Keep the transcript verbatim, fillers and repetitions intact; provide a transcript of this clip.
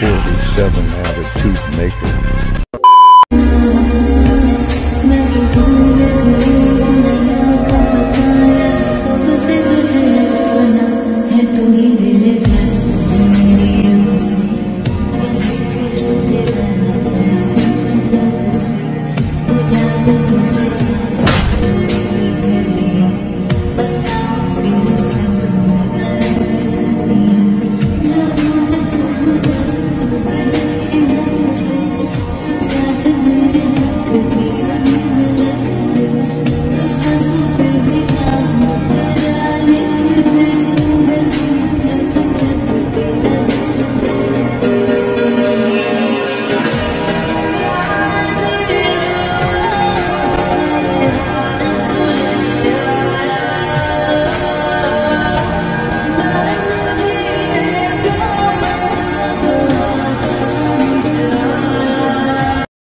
forty-seven Attitude Maker.